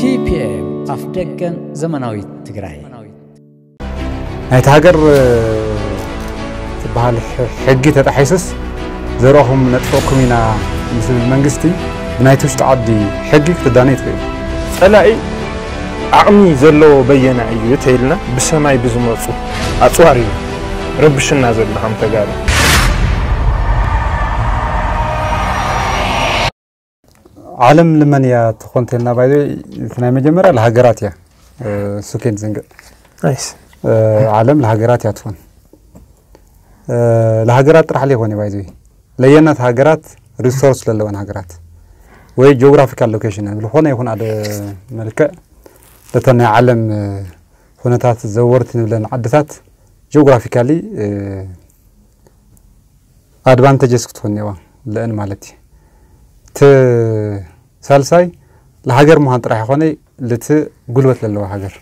TPM አፍደገን ዘመናዊ ትግራይ አይታ ሀገር ተባል ህግ ተጣሒስስ ዘራሁም ነጥቆኩም ኢና ምስል መንግስቲ ብናይቶች ተዓዲ ህግ ተዳነይት ጸላኢ አቅሚ ዘሎ በየና እዩ ተይልና በሰማይ ብዙመጹ አጽዋሪ ረብሽና ዘላህም ተጋለ عالم لمن يا تخونت لنا بعدين فينا مجمرة الهجرات يا سكين زنجر. نايس. عالم الهجرات يا تفون. الهجرات راح لي هوني بعدين. لينا الهجرات ريسورس للون هجرات. وهي جغرافيكال لوكيشن يعني هنا يكون على ملكة. لتنا عالم هنا تات زورت لنا عدتات جغرافيكالي أدفانتجز كتوني وان لأن مالتي. سالساي الهجر مهان راح يخوني لت قلوت للو هجر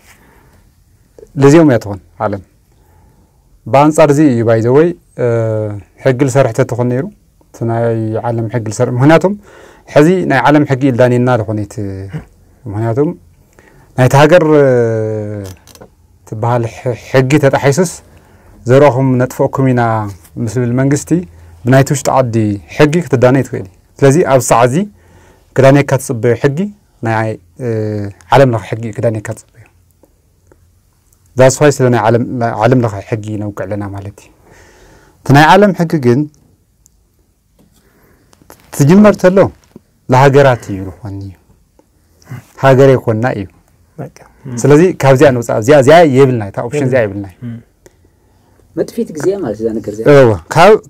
لزيوم يتخون عالم بانصار زي يباي دوي حق السرح تتخون نيرو تناي عالم حق السرح مهناتهم حزي ناي عالم حق إلداني النار خوني مهناتهم ناي تهجر تبهال حقي تتحسس زراهم نتفوقكم هنا مثل المنجستي بنايتوش تعدي حقي تدانيت ويلي لذي أبصعزي كداني كتصب حقي ناي علم لخ حقي كداني كتصب ذا صحيح لنا علم لخ حقي نوقع لنا مالتي تناي علم حقي جن تجمر تلو لهجراتي يروحني هاجر يكون نائي سلذي كابزي أنا وصعب زي يبلنا تا أوبشن زي يبلنا ما تفيدك زي ما تزانك زي أوه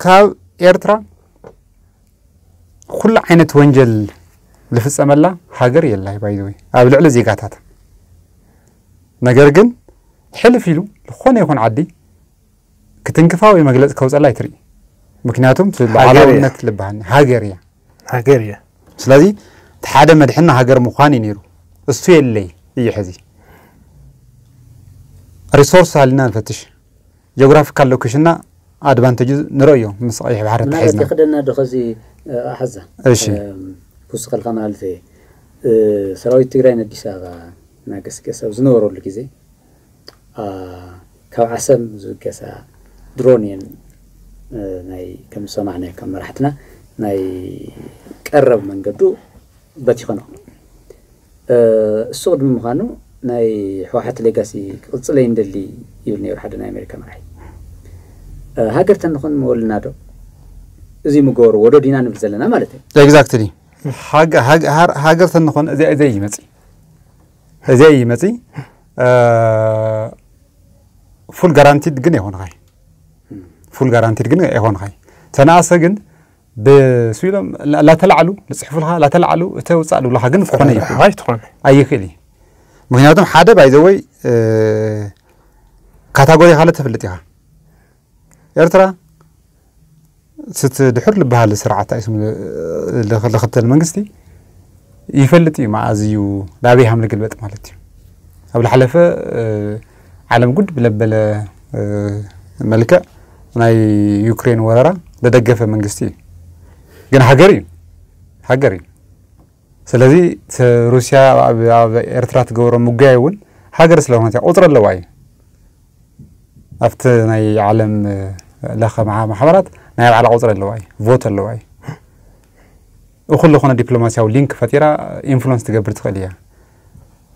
كاب إيرترا كل عينة وانجل لفس أملا حجر يلا يبايدوي قبل على زيجاتها نجرجن حلو فيلو خونه يكون عادي كتنكفاوي مجلس كوز الله يتري مكناتهم على نتلبهن حجرية حجرية سلذي تحدى مدحنا حجر مخاني نيرو استوي اللي يجي حزي ريسورس علينا نفتش جغرافيكال لوكيشننا أدفانتجز نرؤيه مصايح بحر التحزنا. نقدرنا دخزي أحزة. إيش؟ فسق القمال في سراوي تجرين الجساغة ناقص كسا وزنورو اللي كذي كعسم زو كسا درونين ناي كم سمعنا كم راحتنا ناي قرب من قدو بتيخنو السود من مخانو ناي حواحت ليجاسي قلت لي اللي يبني وحدنا أمريكا معي. هاجرت نخون مولنا دو زي مقور ودو دينا نبزلنا مالته exactly حاجة هاجرت نخون زي متي فول guaranteed جنيه هون هاي فول guaranteed جنيه هون هاي تناسق جن بسويلم لا تلعلو نصحفلها لا تلعلو توصلوا لها جن فخوني هاي تخوني أي كذي مهناتهم حدا بعدوي كاتاجوري حالته فلتيها إرترا ستدحر لبهال سرعة اسم لخط المنجستي يفلتي مع زيو لا بيها من البيت مالتي قبل حلفة عالم جد بلبل ملكة ناي يوكرين ورا لدقة في منجستي جن حجري سلذي روسيا إرترا تجور مجاون حجر سلامتها أطر اللواي أفتناي عالم لخ مع محمرات نايل على عذر اللواي فوت اللواي وخلو خنا دبلوماسيا ولينك فتيرة إنفلونس تجبر تخليها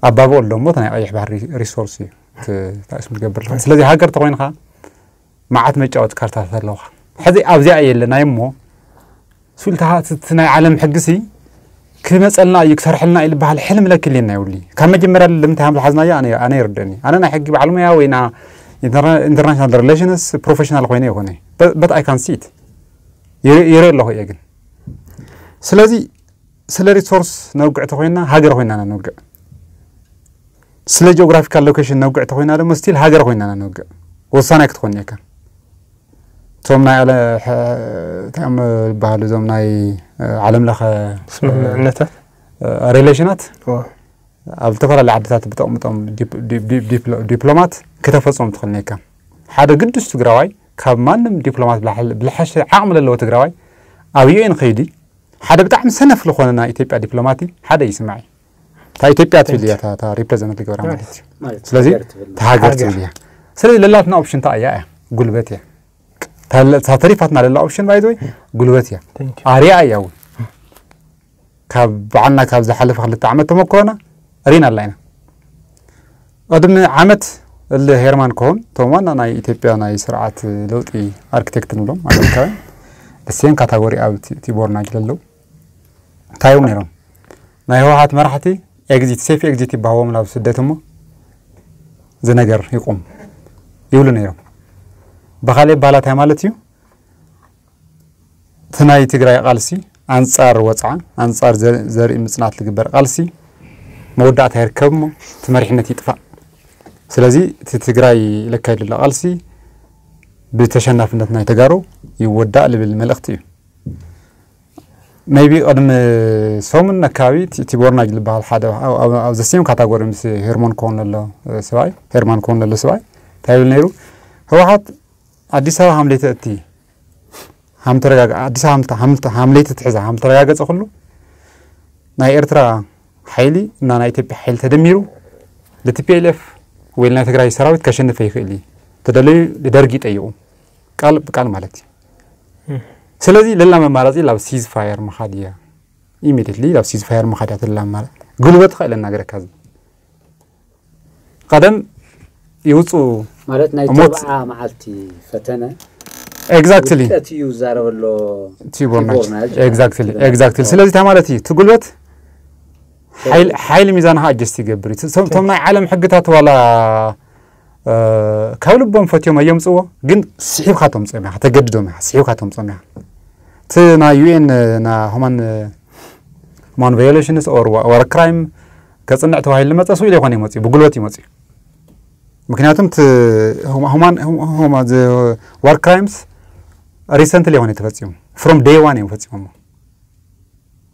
أبابو اللهم وطني أيح بحر ريسورسي تاسم تجبر لها سلذي هاجر تقولين خا معت مجاوت كارتها اللوحة حذي أبزعي اللي نايمو سولتها تناي عالم حقسي كل مسألنا يكسر حلنا إلى بهالحلم لك اللي ناولي كم جمرة اللي متهم الحزنة يا أنا يردني أنا حقي بعلمي وينا international relations professional خويني هوني but I can see it يرى الله يجن سلذي سلري source نوقع تخوينا هاجر خوينا نوقع سل geographical location نوقع تخوينا لما still هاجر خوينا نوقع وصانك تخوني كان تومنا على تعم بحال زمناي علم لخ نتا relationات أبتفر على عدتات بتأمتهم دبلومات كتفصلهم تخلنيك هذا قديش تجراوي كمان دبلومات بالحش عمل اللي هو تجراوي أو يين خيدي هذا بتعمل سنة في الخوانة إثيوبيا دبلوماتي هذا يسمعي تا إثيوبيا تفيليا تا تا ريبريزنت ليك ورا مالتي. سلازي تهاجر تفيليا. سلازي للاتنا أوبشن تا أياه قلبتيا. تا تعريفاتنا للا أوبشن بايدوي قلبتيا. أريا أياهون. كاب عنا كاب زحلف خلت عمت تمكونا رينا لنا. قدم عمت اللي هيرمان كون تومان أنا إثيوبيا أنا سرعة لوتي أركتكت نلوم على الكلام. السين كاتاجوري أو تبورنا جللو. تايوم نيرم. نايوهات مرحتي اجزيت سيف اجزيت بهوم لو سدتهم زنجر يقوم يقولون يوم بخالي بالات مالتي تناي تجري قالسي انصار وصعان انصار زرع مصنات لكبر قالسي مودات هركم تمرحنت يطفى سلازي تتجري لكاي للقالسي بتشنفنتنا يتجارو يودع بالملختي maybe أدم سومن نكاوي تبورنا جل بهالحدا أو زسيم كاتاجوري مثل هيرمان كون للا سواي هيرمان كون للا سواي تايل نيرو هو واحد عديسها حملة تأتي هم ترجع عديسها حملة تتحزة هم ترجع جت أخلو ناي إرترا حيلي نانا يتبي حيل تدميرو لتبيلف ويلنا تجري سراوي كشند في خيلي تدلي لدرجة أيوم قال مالتي سلازي للا ما مارزي لو سيز فاير مخادية immediately لو سيز فاير مخادية للا مار قلوة خيلة نجرة كذا قدم يوتو مرات نايتوب عام عالتي فتنة exactly تي يوزار ولا تي بورناج exactly سلازي تمارتي تقولوا حيل ميزان حاجة تجبري ثم عالم حقتها ولا كاولو بوم فتيوم أيام سووا جن سحيو خاتم سمع حتى جددهم سحيو خاتم سمع تنا يوين نا همان همان violations أو ور crime كأصلا عتوه اللي ما تسوي له خاني ماتي بقولواتي ماتي مكناتهم ت همان the war crimes recently هوني تفتيهم from day one يفتيهم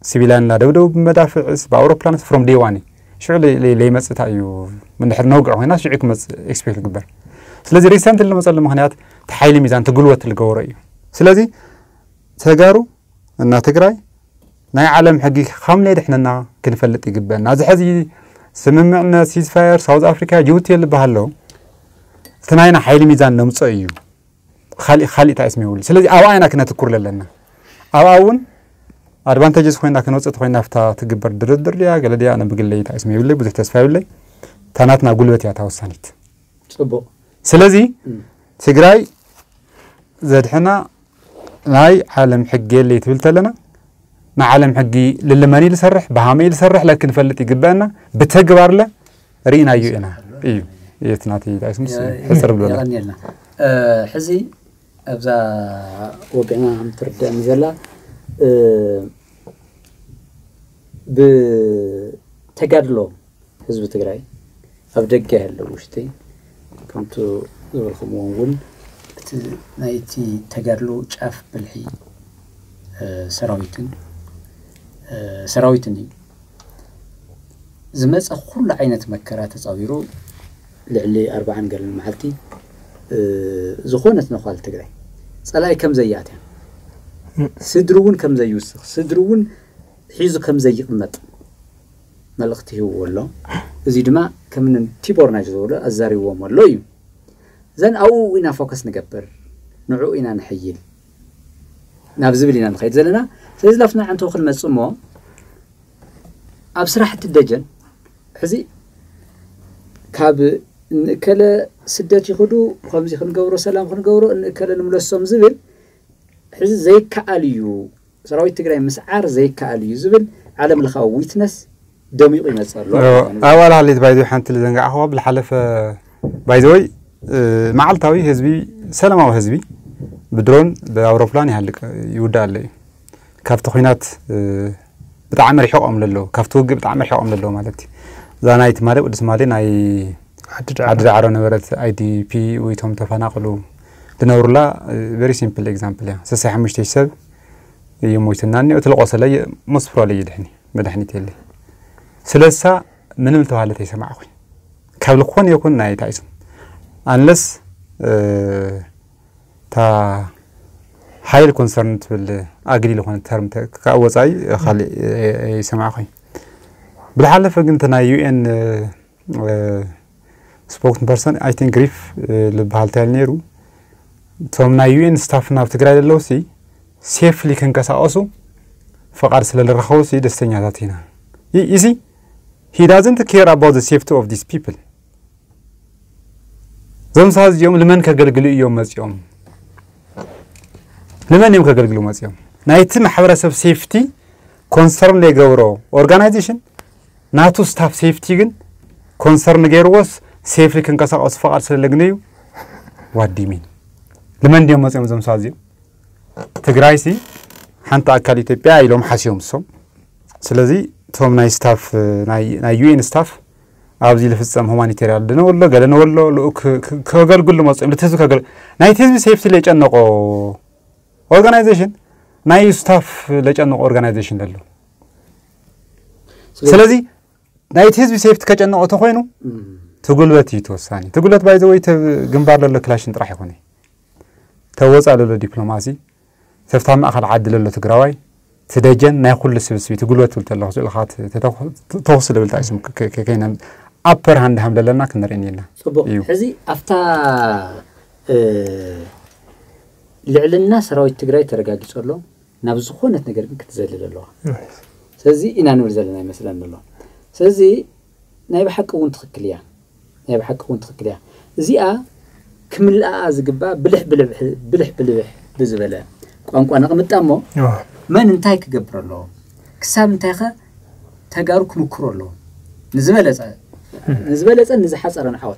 سيفيلان لا دودو مدافع بأورو planets from day one شو اللي مس تاعيو من حد نوقع هنا شو عيك مس إكسبيرت كبر سلازي ريسنت اللي مثلا مهنيات تحيل ميزان تقولوا تلقوري سلازي تجارو إنها تجري ناي عالم حقي خاملة إحنا نا كنفلت يجبر نازح هذي سمعنا سيز فاير ساوث أفريقيا جوتي اللي بهالو ثناينا حيل ميزان نمس أيو خالي تاع اسمي ولي سلازي أو أنا كنا تكرر لنا أو أون أربعتاجس خوينا كنوص تخوينا فتا تجبر دردر ليا قال لي أنا بقول لي اسمي يقول لي بده تسفاي لي تناتنا قلبتي عتاو سنت صبو سلازي تجراي زاد حنا ناي عالم حقي اللي تبلت لنا نا عالم حقي للماني لسرح بهامي لسرح لكن فلت يقبلنا بتجبر له رينا يو أنا إيو يتناتي اسمي حسر بلونا حزي أبزا وبعنا عم ترد مزلا بتجارلو حزب تجاري أبدجها اللوشتي كنتو قبل خموون نايتي تجارلو شاف بالحي سراويتني زمس أخول عينة مكرات صغيرو لعلي 40 قال المعلتي زخونة نخال تجاري سألاي كم زياتها سدرون كم زي يوسف سدرون حيزو كم زي قمت ملقتي هو ولا زيد ما كمن تيبورناج زولا الزاري هو مولو زين او انا فوكس نكبر نعو انا نحيل نابزبلينا نخيل زلنا سيزلفنا عن توخل مصمو ابسرحه الدجن حزي كاب نكله سدات يخدو خمس خنغورو سلام خنغورو نكله نملسوم زبل حزي زي كأليو سراوي تجري مسعر زي كأليو زبل على ملخا ويتنس دوم يقيم الصار. أول على بايدو حنت اللي نجح هو بالحلف بايدوي معلتاوي هزبي سلامة وهزبي بدرون بأوروبلان هالك يودع لي كافت خوينات بتعمل ريحهم للو كافتوج بتعمل ريحهم للو مالتي زانا يتمارق ودسمالي ناي عدد عارون ورد اي دي بي ويتهم تفناقلو تنورلا very simple example يا سسح مش تيسب يموتناني وتلقى سلي مصفر على يدحني مدحني تيلي سلسة من المتوالة تيسمع أخوي كابلقون يكون ناي تعيسون unless تا هاي concerned بالأجري لخوان الترم تك كأوزاي خلي يسمع أخوي بالحلف أنت نايو إن سبوكن بيرسون I think grief لبهالتال نيرو توم نايو إن staffنا بتقرأ اللوسي سيف اللي كان كساقسو فقر سل الرخوسي دستنيا ذاتنا. You see, he doesn't care about the safety of these people. زم ساز يوم لمن كجلجلو يوم مزيوم لمن يوم كجلجلو مزيوم نايتم حبر سب safety concern لجورو organization ناتو staff safety جن concern جروس safe لكن كسر أصفار سل لجنيو what do you mean لمن يوم مزيوم زم ساز يوم تقرأيسي حنتا أكلت بيا يلوم حسيوم صم سلذي توم ناي staff ناي UN staff عاوزي لفتسام هماني ترى عدنا ولا قالنا ولا لو كقال قل ما صم لتزوج كقال ناي تزوج سيفتي ليش أنو organization ناي staff ليش أنو organization دلوا سلذي ناي تزوج سيفتي كج أنو أتوقعينه تقول واتي توساني تقول لات بايدوي تجنبار للا كلاشين راح يكوني توزع للا دبلوماسي تفتهم أخذ عدل للا تقرأي تدجن ناكل السبسبي تقول واتقول الله زول خات توصل بالتعسم ككينا أبر هند هم لنا كنرين لنا. هذي أفتا لعل الناس رأوا التقرأي ترجع يصير لهم نبزخون نتنقر كتزل لله. هذي إن أنا نزلنا مثلا لله. هذي نايب حق ونتخكليا نايب حق ونتخكليا زي كمل أزقبا بلح بلح بلح بلح بزبالة. أنا قمت أمه ما ننتهي كجبر الله كسب نتاخه تجارك مكر الله نزبلت أن نزحت أنا حوت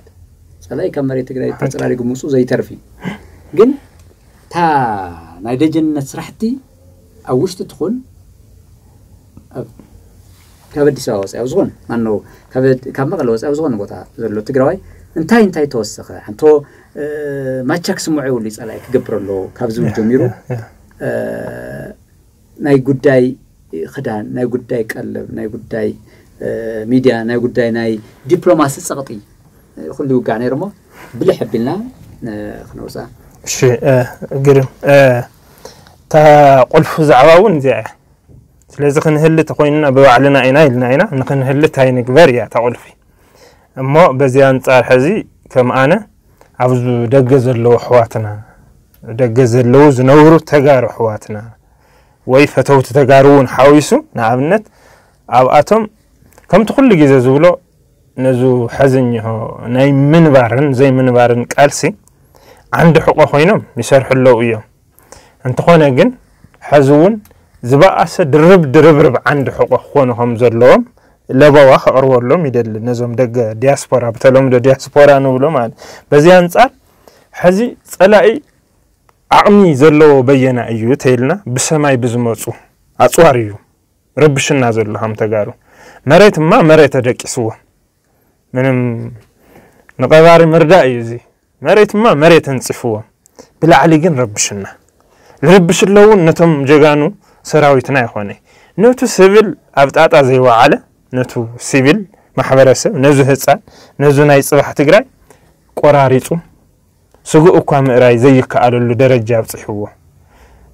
سلاي كم مرة تقرأ تقرأ جموسو زي ترفي جن تا نادي جن نسرحتي أوش تدخل كابد سواس أوزون إنه كابد كم غلوس أوزون بوتا لو تقرأي انتهي توسخه حنتو ما تشك سمعي ولي سلاي كجبر الله كابزون جميرو ناي قداي خدان ناي قداي قلب ناي قداي ميديا ناي قداي ناي دبلوماسي سقطي خلو قاعني رمو بلي حبلنا خنوصا شي قرم تا قلفو زعواون زيعه لازم نهلت اخوينا بوعلنا عيناي لنا عينا نخن نهلت هاي نكبريا تا قلفي اما بزيان صار حزي كم انا عاوزو دغزلو حواتنا دغزلو زنورو تجار حواتنا ويفتو تتجارون حاويسو نعمنت أو أتم كم تقول جزء زولو نزو حزنه ناي من بارن زي من بارن كالسي عنده حق أخوينهم يسرح له وياه أنت خونا جن حزون زبا أسد درب عنده حق أخوانهم زلهم لا بواخ أروار لهم يدل نزوم دق دياسبورا بتلهم دق دياسبورا نقولهم عاد بزيان صار حزي صلاقي عمي زلوا بينا أيوة تيلنا بسماي بزموتو أصواريو ربش النازل لهم تجارو مريت ما مريت أدرك سوا منم نقدر مرداء يزي مريت ما مريت نصفوا بلا عليجن ربشنا ربش اللون نتم جانو سراويتنا يا إخواني نتو سيفل أبتعت أزي وعلى نتو سيفل محبرسة نزو هتسع نزو نايس راح تجري قراريتو سوق أقام رأي زيك على الدرجة بتصحوه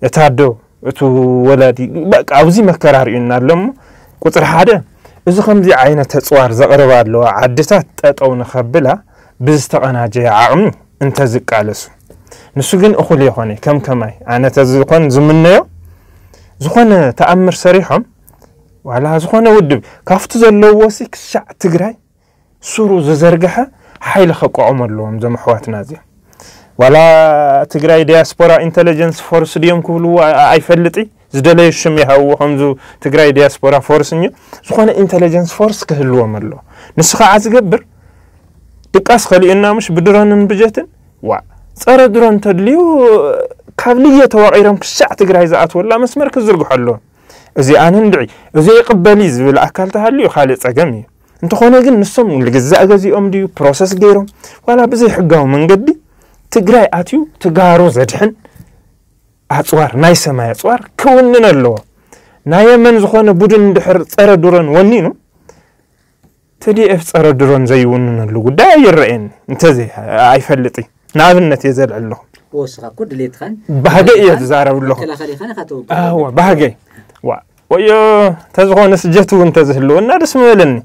يتعدو تو ولادي بق عاوزي مكرار ينار لهم قطر حدا إذا خمزي عينة تصور زقربار لو عدتها تأو نخبلها بزتقنا جاء عم أنت زك على سو نسوقين أخلي هوني كماي أنا تزقون زمننا زخون تأمر صريحهم وعلى زخون ودب كافت زلوا وسك شع تجري سورو زرجها حيل خق عمر لهم زم حوات نازية ولا تقرأي دياسبورا انتليجنس فورس ديوم كلو اي فلتي زدليش ميهو همزو تقرأي دياسبورا فورس نيو زخونا انتليجنس فورس كهلو ملو نسخة عزقبر دقاس خلي إنا مش بدران بجاتن وا صار دران تدليو كابلية توعيرهم كشاع تقرأي زعات ولا مسمر كزرقو حلو ازي انا ندعي ازي يقبليز بالأكل تهليو خالي تساقمي انتو خونا قل نسوم لقزاء غزي ام ديو بروسس غيرهم ولا بزي حقاو من قدي تقرأي أتيو تقارو زدحن أصوار نايسة ما أصوار كوننا اللوه نايا من زخونا بودن دحر صار دران ونينو تدي اف صار دران زي وننا اللوه دا يرأين انتزي اي فلطي نعبنت يزال اللوه وصغا كود ليتخان بهاقي يتزارو اللوه بهاقي ويا تزغون سجتو أنت زهلو النار اسمه لني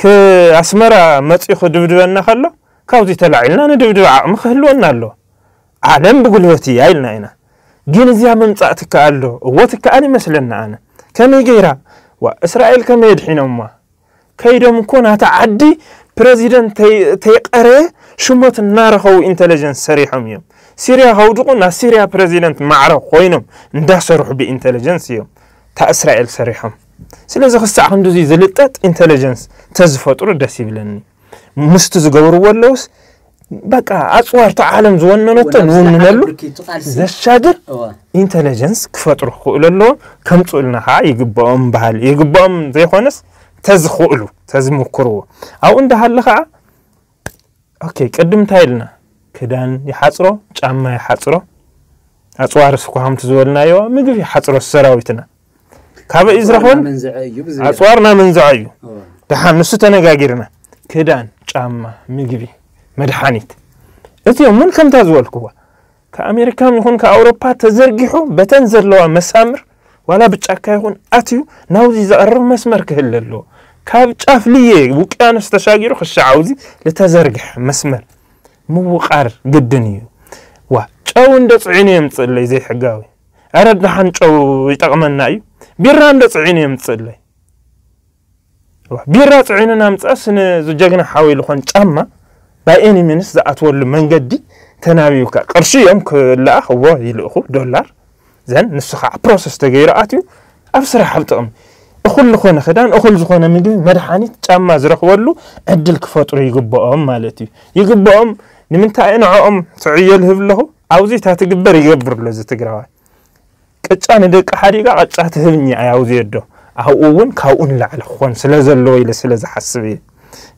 كأسمرة ما تيخو دبدبنا خلوا كاوتي تلعينا ندبدب عم خلوا النار له عالم بقوله تي عيلنا هنا جين زي من تعتك قالوا وتك أنا مثلنا أنا كم يجيرا وإسرائيل كم يدحين أمه كيدهم كونها تعدي بريزيدنت تيقرأ شو مات النار هو إنتليجنس سريعهم يوم سوريا هو دقنا سوريا بريزيدنت معروف قينهم ندهسرح بإنتليجنس يوم تا إسرائيل سريعهم سلزة خصة عندو زي زلتات إنتليجنس تزفوت ورد سيبلني مستزجور ولوس بقى أصور تعلم زواننا نتنونلو ذا الشجر إنتليجنس كفتر خوللو كم تقولنا هاي يجبهم بحال يجبهم زي خانس تزخولو تزمكرو أو عند هالخاء أوكي قدم تايلنا كدان يحصرو جامع يحصرو أصور سكوهم تزولنا يو مجري يحصرو السراويتنا كابا إزرخون أصورنا من زعيو دحام نسوتنا جاجرنا كدان جامع مجري مدحانيت أتيهم من كم تزول كوا كأمريكا يكون كأوروبا تزرقحوا بتنزل له مسامر ولا بتشكى يكون أتيو ناوزي زقر مسمر كهللو كابتش أفليه وكأنا استشاجر خش عاوزي لتزرقح مسمر مو قار قدنيو وشون دت عينيهم تصلي زي حجاوي أردنا حنشو يتقمنا أيو بيرام دت عينيهم تصلي وبيرات عيننا متأسن زوجنا حاول خن أما بأني من إذا أطول من جدي تناويك قرشيهم كلا هو يلقو دولار زين نسخة بروسس تغييراتي أفسر حبتهم أخل لخونا خدان أخل زخونا مدوي مرحاني تجمع زرق ولو أدل كفاتر يقبأهم مالتي يقبأهم لمن تأين عام تعيل هبله عاوزي تهتقبر يقبر لازم تقرأه كتشان دك حريقة عشات هبني عاوزي يده أهون كهون لعل خون سلزلوا إلى سلزة حسبيه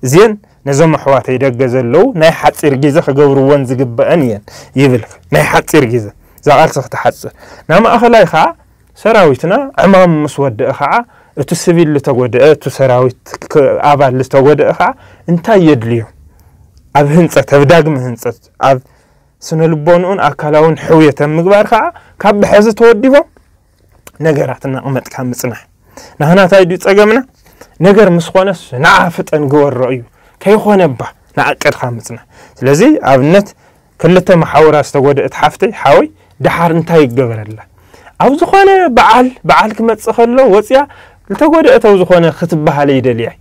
زين نزم حوات يدقزلوا نايحات إرجيزة خجورون زقبأنيا يبلغ نايحات إرجيزة زعلت تحسر نعم أخلاي خاء سراويتنا أمام مسود خاء التسبيل اللي تودأ تسراويت أبى اللي تودأ خاء أنت يدليه أبهنت تفدق مهنت أب سنلبونون أكلون حوية مقبار خاء كاب حزة توديه نجرتنا أمت كم سنة نحنا تايدو تجمعنا نجر مسخونس نعرفت أن جوار رأيه كيخون أبى نعكر خامسنا لذي أبنت كلته محاورة استودأ حفتي حاوي دحر انتاي جبر الله أو زخانة بعال كم تسخله وتسيا لتقول أتو زخانة خطبها لي دليعي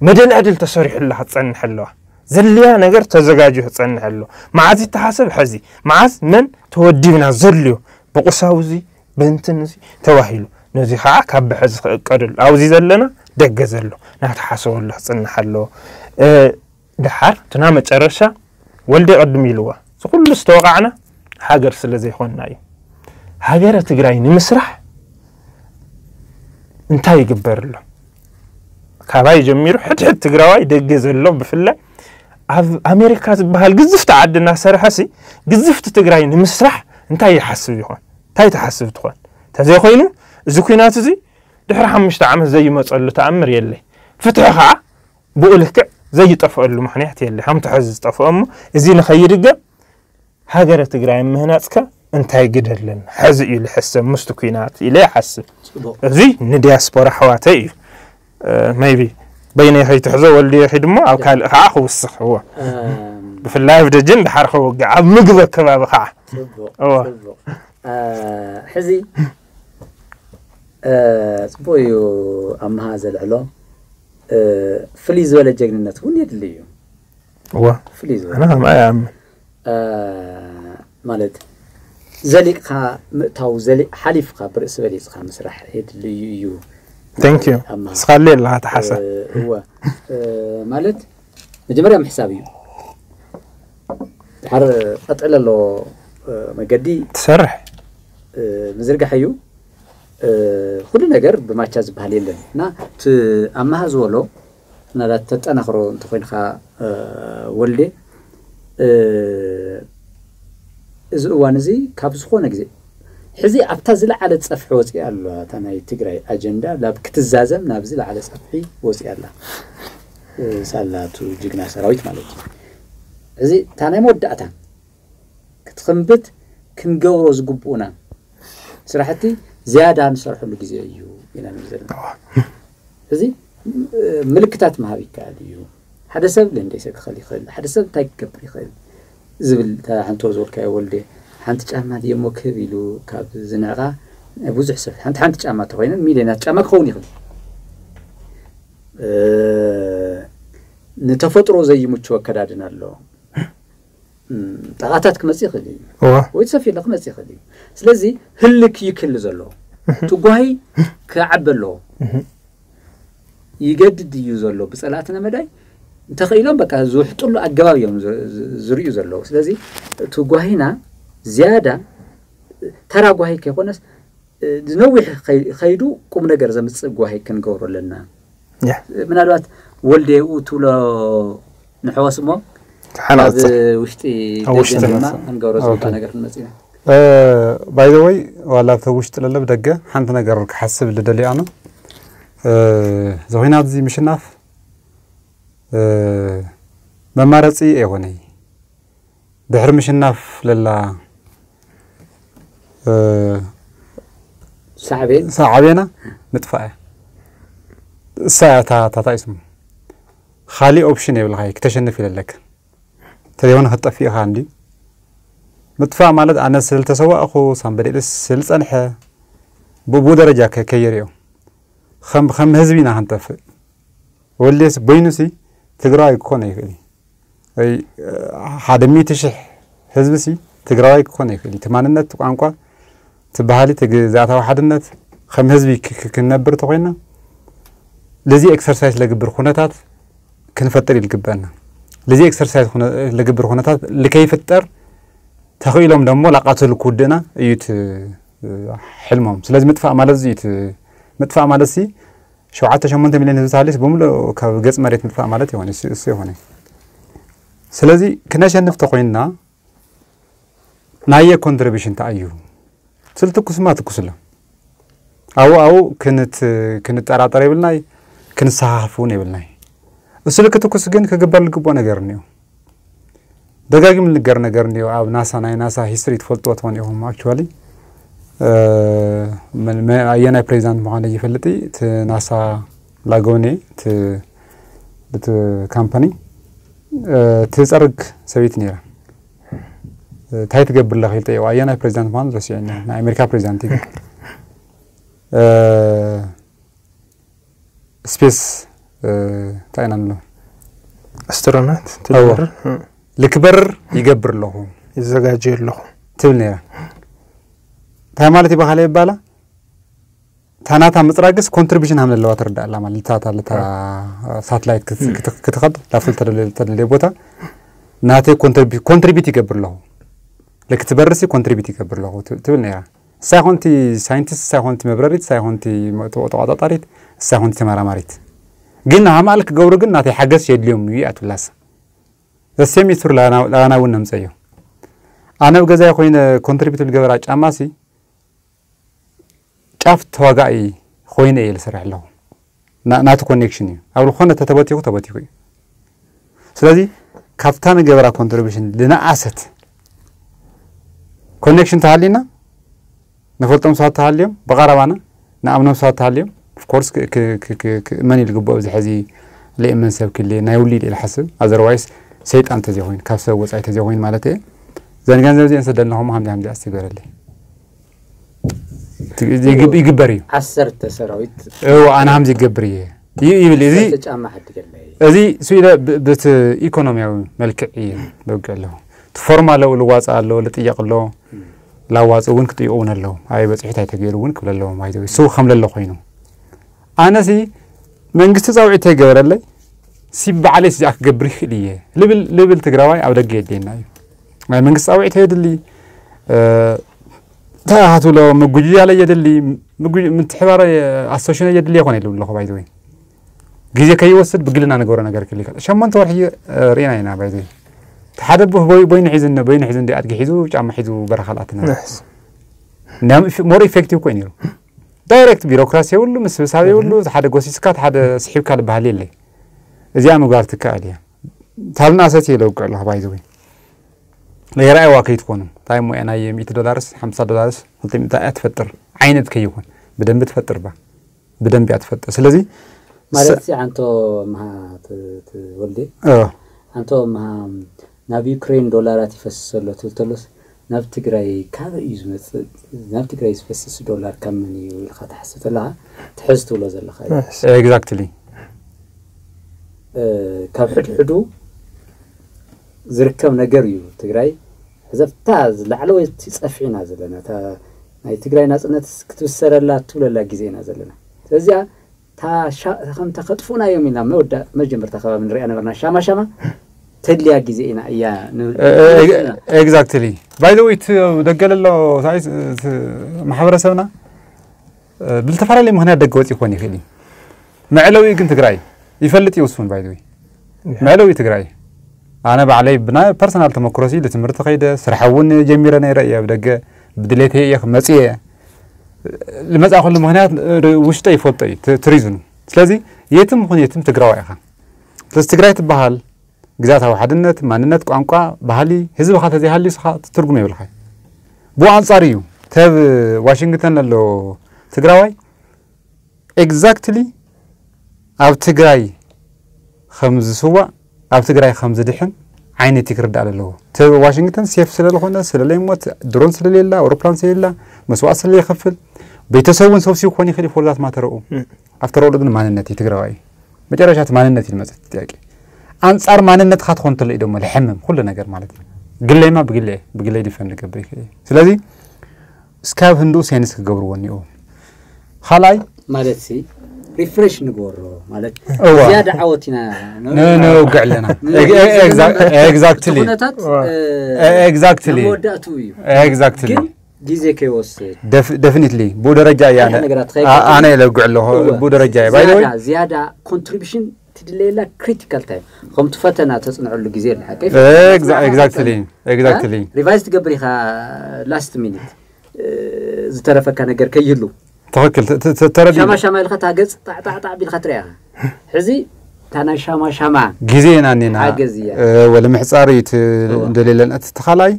مدن أدل تصريح الله حتصن حلوه زليا نجر تزجاجه حتصن حلوه معز تحسب حزي معز من تودينا زليو بقساوزي بنت نزي توهيلو نزي خاك بحز قدل أو زي زلنا دق زلو نتحسب الله حتصن حلوه دحر تنام ترشة ولدي قدميلوه كل استوقعنا هاجر سلازي خوناي هاجر تجريني مسرح انتاي يقبر له كاباي جميل حد تجراي دقز اللب في الله امريكا بهالقزف تعد الناس حسي قزفت تجريني مسرح انتاي يحسب يخون تاي تحسب تخون تزي خوينو زكينات زي دحرها مش تعمل زي ما تقول له تامر يلي فتحها بقول لك زي طفق له محنيحتي يلي هم تحز طفق امه زين خير الجب هاجر تجري من هناك انتهى جدا لنا حزق يلحس مستكينات إلى حس زي ندياسبورا حواتي ما يبي بيني هاي تحزو واللي يخدمه أو كان أخو الصخ هو في اللايف ده جند حرخه وقع مقبل كباب خا هو حزي تبويو أم هذا العلوم فليز ولا جنة وني اللي هو فليز أنا ما أعمل مالد زليق خا متاو زليق حليف خا برئس وليس خا مسرح هيد ليو thank you سخلي الله تحسن هو مالد مجمرة محسابي حر أتقل له مجدي تسرح مزرقة حيو كل نجار بما تجذب هالين لنا نا تأمها زولو نلا تتأنا خرو نتفين خا ولدي زوانزي كابسخونك زي حزي أبتزل على تصفح وزي الله تناي تقرأ أجندة لا بكتزازم نابزل على صفحي وزي الله سالاتو جينا سراويت مالك زي تناي مودة أتان كتخنبت كنجورز جبونا صراحتي زيادة عن شرح الجزئية إلى مثلا. هذه ملكتات ما هبيك عادية. هذا سبب لين ديسك خلي خير. هذا سبب تايك كبري خير. زبل تا عن توزور كأولدي. حنتش أما دي مكبيلو كاب زناقة بوزح سبب. حنتش أما تغينا ميلنا تأما خوني خير. نتفوت روزي متشو كدادنا الله. تعاتك مسيخدي. ويتصفي لك مسيخدي. سلزي هلك يكل زلو. تقوي كعبلو. يجدد يزلو بس ألاتنا مداي. تخيلون بك زوحت له أجواب يوم زري يزلو. سلزي تقوينا زيادة ترى قوي كونس نوي خيدو كم نجر زمت قوي كنجور لنا. من الوقت ولدي وطولا نحواسمو. هذا وشتي دجاجنا هنقول زوجة أنا قرر المسيرة. باي ذا واي ولا فوشت للا بدقة حنتنا قررك حسب اللي دلي أنا. زوينات زي مش ناف. بمارس إيه وني. بحر مش ناف للا. ساعبين. ساعبينا متفقة. ساعة تا اسمه. خالي أوبشن يبلغ هيك تشن في للك. تريون حتى في هاندي مدفع مالد أنا سلت سواء أخو سامبري السلس أنحى بو درجة كيريو خم هزبينا هنتفق والليس بينسي تقرأي كوني كلي أي حادمي تشح هزبسي تقرأي كوني كلي تمان النت وعنقا تبهالي تجزعتها واحد النت خم هزبي كنبر تقينا لذي إكسرسايز لجبر خونتات كنفتري الجبانة لذي إكسرسايز لجبر خونتات لكي يفتر تخيلهم دمو لقاتل كودنا يت حلمهم لازم مدفع مال زيت مدفع مال سي شو عاده شمنت مليون هذا ثالث بمله كجز مريت مدفع مالتي هون سي هون سلازي كناش نفتقينا نايه كونتريبيوشن تاع ايو سلتك سمات كسله او كنت اراطري بالناي كنصحفوني بالناي سلك تكس كن كجبر لكبو نغير نيو دقاقي من الجر نجرني وعاب ناسا هيستوري تفلتوات وان يوم أكتوالي من ما أيانا بريزان معالجي فلتي تناسا لاجوني بت كامباني تزرق سويت نيرة تايت قبل لغيلتي وأيانا بريزان معالج بس يعني نا أمريكا بريزان تيجي سبيس تاينا منه أسترونات تجرب الكبر يجبر لهم يزجاجير لهم تبنيها تمالتي بحالي بالا تاناتا متراجس كونتريبيوشن هم للواتر دا لما لتا ساتلايت كتخد لافلتر للبوتا ناتي كونتريبيوت يجبر لهم لكتبرسي كونتريبيوت يجبر لهم تبنيها ساهونتي ساينتست ساهونتي مبرريت ساهونتي توعطاريت ساهونتي مراماريت قلنا همالك جورو قلنا ناتي حاجس يدليهم نويات ولاس السامي يصير لأنا ونم سيو أنا وجزء يخوين كونتريبيوت الجبراج أماسي شافت واقعي خوين إيه لسرع له نات كونكشنيو أو الخونة تتبتي خوي سلذي كفتان الجبراج كونتريبيوشن لنا أسد كونكشن تعلينا نفوتهم صوت تعليم بقربانا نأمنهم صوت تعليم of course ك مني الجبوب زي هذي لأمن سبك اللي ناولي الحسن otherwise سيد أنت زوين كافسة وسعيت زوين مالتي زين كان زوجي إنسداد لهم هم دي أستقبل لي يجبري عسرت سراويت هو أنا هم زي جبري يبلي زي تجمع حد كله زي سويلة بس إقتصادية ملكية بقول له تفرما له الواس على له لتيق له لا واس وينك تيقون له هاي بس حتى تغير وينك ولا له ما يدوي سو خمل له خينه أنا زي من قصة زوجي تجبر لي سيب عليه سجاك جبري خليه لبل تجراوي أو رجع دينا يعني من قصة وعيت هيدا اللي تاهاتوا لو موجود على يد اللي موجود من تحوار السوشيال يد اللي يقونه لو لقوا بعدين جزء كي وصل بقولنا أنا جورنا جرك اللي كذا عشان ما نتوه هي رينا هنا بعدين تحدب بين عزن دي أرجع حيدو جام حيدو برخلاتنا نعم مور إفكتيف كونيرو دايركت بيروقراطية ولا مسوس هذا ولا حدا قصيسكات حدا سحب كله بهالليل زي عم قارت كعليه تعلمنا أساسي لو قالها بايدوي ليه رأي واقعي تكونوا تايم وأنا $5 هتم تأثر عينت كيكون بدم بتفتر به بدم بيتفتر سلازي ما رأسي عنتو مع تولدي عنتو مع نبي كرين دولارات يفسسلو تلتلوس نبت قري كذا يزمت نبت قري يفسس دولار كم مني والخد حسيت لها تحسته ولا زل خير exactly كابحد حدو زركم نجريو تقرأي إذا بتاز لعلوي تسافين هذا لنا تا ناي تقرأي ناس أنا تكتسر لا طول لا جزء هذا لنا تزيا تا شا خم تخطفنا يومنا ما ودا ما جمر تخبر من رأينا برنا شما شما تدلي جزءنا إياه exactly by the way تدقل الله سايس محاورة سونا بالتفاعل اللي مهنا دقوت يكوني خلي معلوي كنت تقرأي يفلت يوسفون by the way معلوي تقرأي أنا بعلي بنا personal democracy لتمرت قيدة سرحون جميرنا رأيه بدك بدلت هي خمسية لما تأخذ المهنات وش تي فوت تي تريزن لذي يتم هون يتم تقرأه خا تستقرأت بحال جزاتها وحدنا تماننات قانقا بحالي هذي وخات هذي حالي صح ترجمي بالخي بو عنصريو تاب واشنطن اللو تقرأي exactly أو تقرأي خمس سوا أبتدي رأي خمسة دحين عيني تكرد على اللهو تبع واشنطن سيف سلالة هنا سلالة موت درون سلالة لا أوروبلان سلالة مسوات سلالة يخفل بيتسوون سوسي وخواني خلي فولات ما ترقو أفترض أردن معنى النتي تقرأي ما جرشات معنى النتي المزت تيجي أنصار معنى النت خد خون طلع إدم الحمم كلنا جر مالتي قلّي ما بقلّي دفن لك بريك سلالة سكاب هندوس يعني سكجبروني أو خلاي مالتي refresh نقوله مالك زيادة عوتنا no وقع لنا exactly exactly exactly جزء كيوس definitely بودا رجاء يعني أنا لو قع له بودا رجاء زيادة contribution تدليلا critical time هم تفتنا تصنع له جزء لها كيف exactly revised قبلها last minute زترفك كان غير كيلو تفكر ترى شما شما الخط هجز طع طع طع بالخطريها حزي أنا شما شما جزين عننا عجزية ولا محصاري دليل أن تتخلي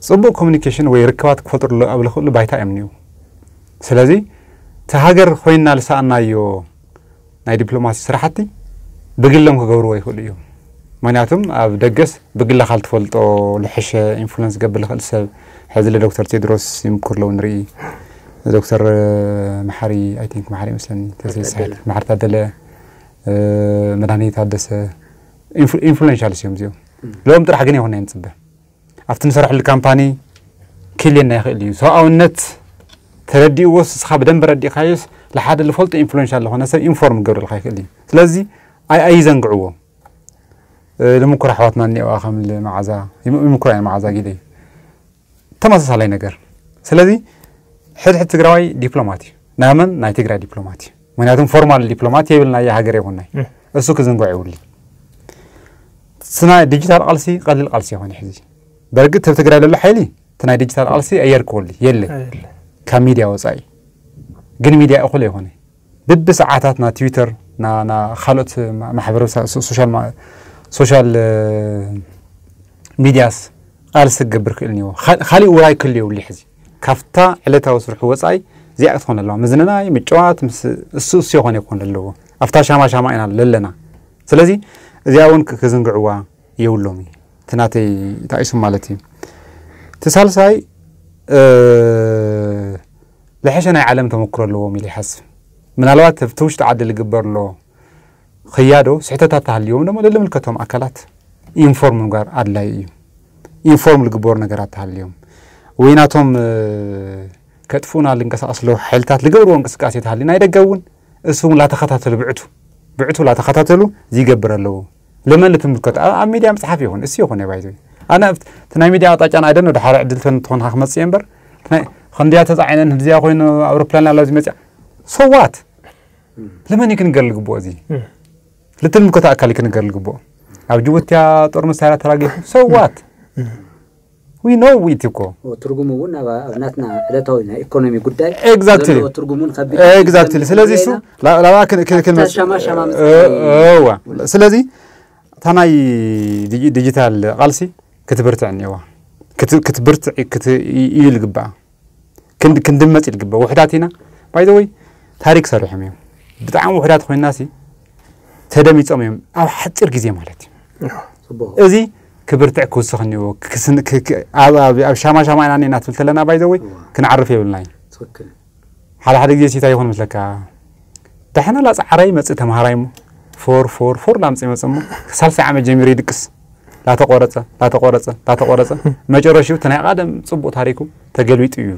صبوا communication ويركبات فترة ل قبل خلوا بيتها أمنيو سلذي تهاجر خوينا لسأنا يو ناي دبلوماسي سرحتي بقول لهم كجوروا يخليهم منعتهم أبدقس بقول له خلت فلت أو لحشة إنفلونس قبل خلص هذا الدكتور تيدروس يمكر لو نري الدكتور محاري اي ثينك محاري مثلا تسيسحل محار تعدل مداني تعدس انفلونشال سيوم زيو لو مطرح غني هنا نصبه عرفت نسرح الكامباني كلنا يخليو سواء النت تردي وس خاب دم بردي خايس لحد اللي فولت انفلونشال هنا سر انفورم قبل الخاي خلي لذلك اي زنقعو لمكر حواتنا ني واخم معزا يمكر معزا جدي تماس على نجار. سلذي حد تقرأي دبلوماتي. نعمن ناي تقرأي دبلوماتي. من عندهم فورمال دبلوماتي يبلنا يهاجر يهوناي. بس كذن قاعد يقولي. صناعة ديجيتال ألسي قليل ألسي هون حزي. درجة تقرأي لله حالي. تناي ديجيتال ألسي أيار كولي يلا. كميديا وصاي. جن ميديا أخلي هوني. بد ساعات نا تويتر نا خلط محبر سوشيال ميدياس. أرسل جبرك النيو خلي وراي كل يوم اللي حزي كفتا علتها وصرح وصاي زي أكثر الله مزنناي متجوات مس السوسي هون يكون اللهو أفتح شما إنا للنا سلذي زي أون كزنج عوا يولومي تناتي تعيش مالتي تسال ساي لحش أنا علمت مكر اللهو ملي حس من الوقت فتوش تعدل جبر له خياده سحتة تعليهم لما للم الكتم أكلات ينفرم مجار عدلي ينفرم الجبور نجارات هاليوم ويناتهم كتفونا لنقص أصله حلتات لجورون قصقاسيت هالينا يدقون اسمه لا تخطاته بعته لا تخطاته له زي جبر له لما اللي تملكت ميديا متحفي هون السيو هون يبايزوي أنا تناي ميديا عطاك أنا عدنا وده حرق عدلتون تون خمس سيمبر تناي خنديات تزعينا نزيا خوين أوروبلان لازم يزع صوات لما نيكن جل الجبور زي لتملكت أكل يكن جل الجبور أوجوت يا ترمس سيارة تراجع صوات We know we to go. وترجمون أبناتنا لا تونا economy good day. Exactly. وترجمون خبي. Exactly. سلذي سو لا كنا. شما هو سلذي ثنا ديجيتال غالسي كتبرت عني كتبرت يلقبع كندم ماتي الجبة وحداتنا باي ذا وي تاريخ صريح ميم بتعامل وحدات خوي الناسي تدمي تأميم أو حتى الجزية مالتي أزي كبرت عكوس سخني وكسن ك هذا شما يعني ناتفل تلنا باي ذا وي كنعرف يا online حال حد جيسي تايخون مثلك تحنا لا عرايم تسمى عرايم فور فور فور نعم تسمى تسمى سالسة عمل جميل دكس لا تقارصة لا تقارصة لا تقارصة ما جرشوا تنا آدم صبوا تاريخه تجلويت يو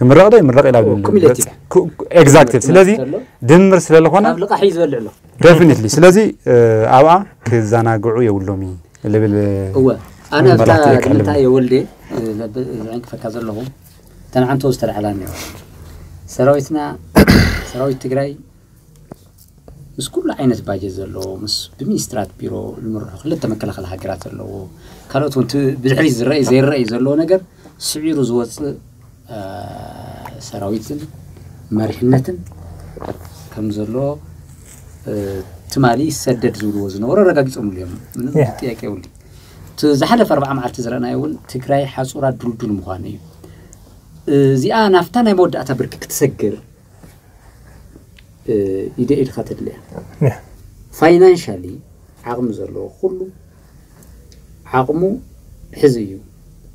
كم رقدة من رقدة كملة exactly سلذي دمر سلالة هنا لقى حيز ولا definitely سلذي أوعى كزانا قعوية واللومي اللي بال هو أنا بتاع يولدي عنك فكذا لهم تنا عن توستر علامي سراويتنا سراويت تجري مس كل عينة باجز اللو مس بميسترات بيرو المرة خلته ما كلا خلها جرات اللو كانوا وانت بتحيز الرئيس زي الرئيس اللو نجر سعير زوات سراويت مرحلة كم زلوا تمالي سدد زلوزنا ورا رجعت أمليهم من تيا كولي تزحل فربع مع تزرعنا يقول تكراي حصورة دردو المغاني زي أنا أفتنا بود أتبرك تسكر إيدي الخطر ليه فاينانشالي عقم زلوا خلو عقمو حزيو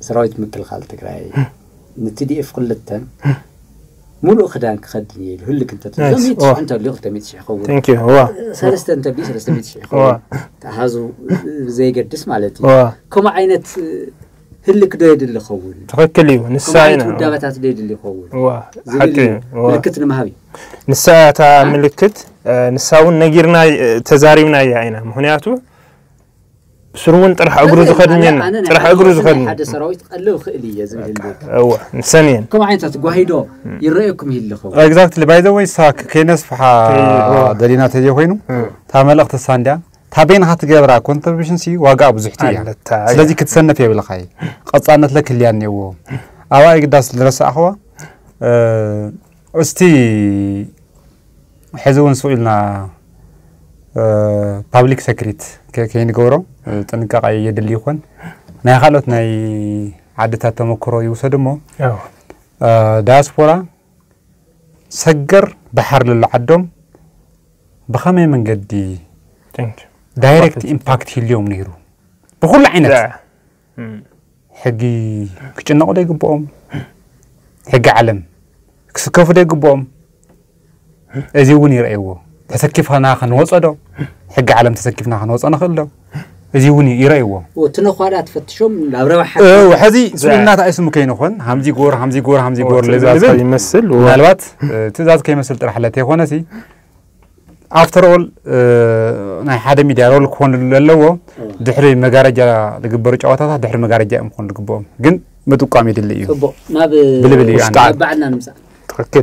سرايت مكل خالتك راي نتدي اف قلته ملو خدانك خدني الهلك انت تزميت انت اللي قدامي تشيخو ثانك يو هو سالست انت بي سالست بي تشيخو تحازو زي قدس مالتي كما عينت هلك دايد اللي خول تفكليو نساينا ودابات دايد اللي خول هو حكي ملكتنا مهابي نساتا ملكت نساون نغيرنا تزاريونا يا عينا مهنياتو سرون طرح اقرو زخدنينا طرح اقرو زخدني حدا سراويت قلو خليه زميل لك ايوا نسانين كم عينتا تغايدو يرايكم يلخو اكزاكتلي باي ذا واي ساك كينس فحا دلينا تجي خوينو تا ملخت ساندا تا بين هات جبرا كونتريبيوشن سي واغا بزحتي يعني لذلك كتسنف يا بلخاي قصانت لك اللي انيو اواي قداس درس اخوا استي حزون سئلنا public secret كاين غورو تنقاق يدلي يكون ناي خالوت ناي عادتا تمكرو يوسدمو داسبورا سكر بحر للعدم بخمي من قدي دايركت امباكت اليوم نيرو بكل عينات حقي كتنقو دا يقبوهم حق علم كسكفو دا يقبوهم ازي ون يرايوه تسكفنا خنوصدو حق عالم تسكفنا خنوصنا خلو ازيوني يرايو وتنو خاله تفتشوم لابرا واحد وحزي سننا تاع اسمو كاين اخون حمزي غور حمزي غور حمزي غور لزاز كيمسل والبات تزاز كيمسل طرحلته هونسي افتر اول ناي حدا ميديا رول كون للو دحري مغارجه لغبر جواتات دحري مغارجه ام كون لغبو كن متقام يدليو صبو ناب بعدنا نمسا تكل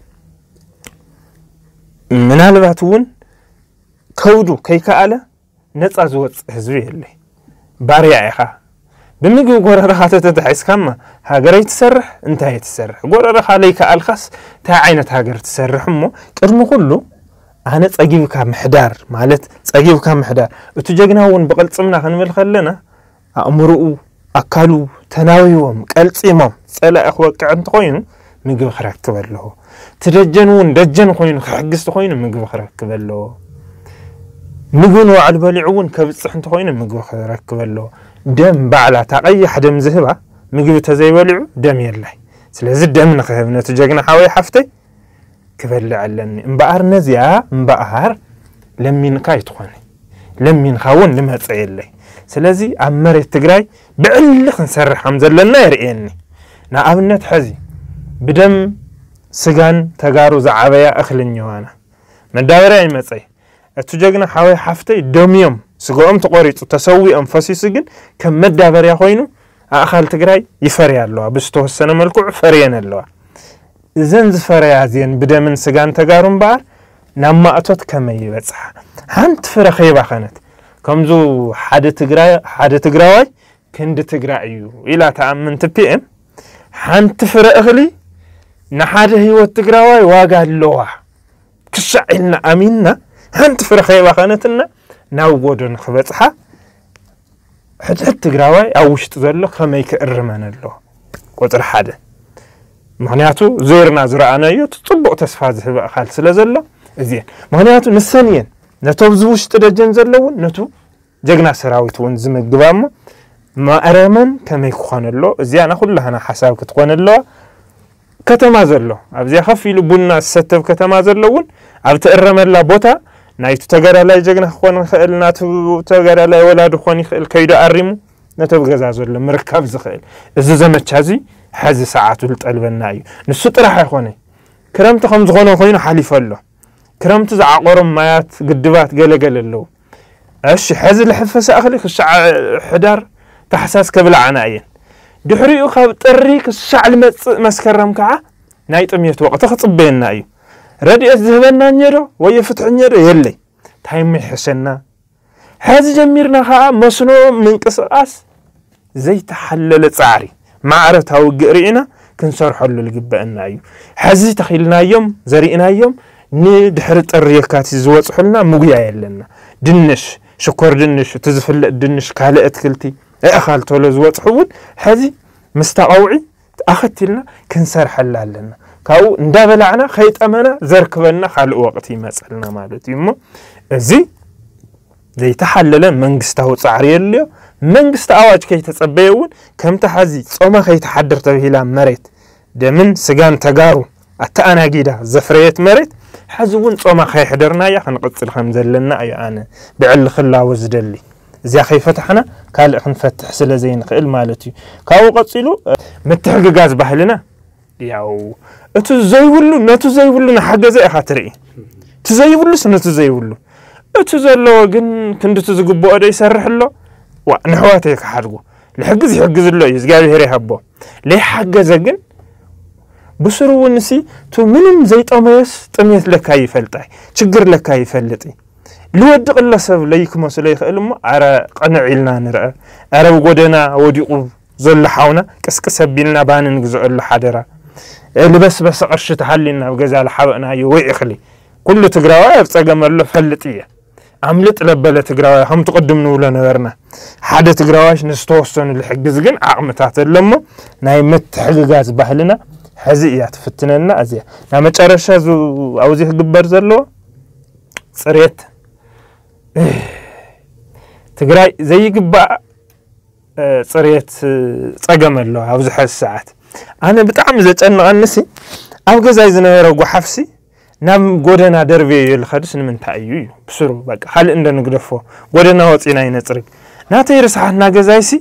من هالبعتون كودو كيك على نتعزوت حزبية اللي باريعها بمجي جورا رخات تتحس كم هاجري تسرح انتهي تسرح جورا رخ عليك الخس تعينت هاجر تسرح مو كرمو كله أنا تأجيب كم حدار مالت تأجيب كم حدار وتجينا هون بقلت صمنا خنمل خلنا أمرؤوا أكلوا تناويهم قلت إمام سألا أخوك عن تقين من جب خرج تبله ترجنون رجن خوين خرجت خوين من جب خرج تبله نجنوا على بالعون كبصح تقين من جب خرج تبله دم بعلا تأي حد مذهبه من جب تزاي بالعو دم يرلي سلازد دمنا خيبنا تجينا حوالي حفتي كفل علني مبقر نزيا مبقر لمن كايت خوني لمن خون لما تصيلي سلازي عمري تجراي بعلق نسرح حمزل لنا يرئني نا ابنت حزي بدم سجان تجارو زعبيا اخلني وانا من دايري مصي اتجقنا حوي حفتي دوميوم سقوم تقريط تسوي انفسي سجن كم مدابر يا خوينو اخال تجراي يفريالو بستو السنه ملكو فرينالو زين فريازين بدا من سجان تجارم بار نما أتوت كمية بس هانت فرخيبة خانت كمزو حد تجراي كند تجرايو إلى تعمن تبيم هانت فرخلي نحاجة هو تجراي واجع اللوح كشعلنا أميننا هانت فرخيبة خانتنا ناوجودن خبصها حد تجراي أوش تزلق خميك الرمان اللوح قدر حدا مهنياتو زورنا زرعنايو تطبق تسفاز هبا خالص لازلا زين مهنياتو نسانيين نتوب زوش تدجن زلون نتو جقنا سراويت ونزم الدوام ما أرمن كما يكون الله زين أخلها أنا حساب كتكون الله كتما زلوا أبزي خفي لبنا الستف كتما زلون أبت أرمن لا بوتا نايتو تجارة لا جقنا خوان خيل ناتو تجارة لا ولا دخواني خيل كيدا أرمو نتوب جزاز ولا مركب زخيل إذا زمت هذي حز ساعات تقلبنايو نسوت راح يخوني كرمت خمس غنو خوينا حليف له كرمت زع قرم مايات قدبات قال له اش حز الحفس اخليك الشع حدار تحساس قبل عناين دحريو خاب طريك الشع مسكرم كع ناي طميت وقت خصبينايو ردي ازهبنا نيرو ويا فتح نيرو يلي تايم حسنا حز جميرنا خا مسنو من قصاص زي تحلل صعري معرفة أو قرينا كنصار حلو الجبة النايو حزي تخيلنا يوم زرينا يوم ندحرت الريكات الزواج حلنا مجيء لنا دنش شكر دنش تزفل دنش كهلا أتكلتي أخالته الزواج حول حزي مستقوعي أخذت لنا كنصار حلا لنا كاو ندبلعنا خيط أمانة زركبنا خال وقتي مسألنا مالتي ما زي زي تحلل من قسته صعري اللي من قست أواج كي تتبعون كم تحزي صوما كي تحضر تبهيلا مريت دمن سجان تجارو أتأنا جدا زفريت مريت حزون صوما كي حضرنا يا خن قتل خمزة لنا يا أنا بعل خلا وزدلي زي خي فتحنا قال خن فتح سلا زين خيل مالتي كاو قتلوا متحق جاز بحلنا ياو تزايولو نتزايولو نحاجة زي خاطري تزايولو سنتزايولو تزلوا جن كندت زجبوا أدي سرح له ونحواتي كحرقو لحجز يحجز الله يزقال هيري هبو ليه حجز أجن بسرو ونسي تو منم زيت أميس تميت لك هاي فلتاي شجر لك هاي فلتي لو أدق الله سب ليكم وسليخ إلهم أرى قنعي لنا نرى أرى وجدنا وديقو زل حاونا كسبيلنا بان نجزء الحدرة اللي بس قرش تحلينا وجزال حبقنا يويخلي كله تجراوي بتجمع له فلتيه عملت لبلة تجراوي هم تقدم نولا نورنا حدا تجراويش نستوصن الحجز جن عقم تحت اللمه نايمت حجاز بحلنا حزيات فتننا أزيه نعم تشرش زو أو زيه جبر زلوا صريت تجراي زي جبا صريت تجمع له أو زح الساعات أنا بتعمزت أنه أنسي أو جزاي زنا يروج حفسي نعم قدرنا دربي الخدس من تأييو بسرو بق حال عندنا نقدفه قدرنا وطينا ينطرق ناتير صحنا جزايسي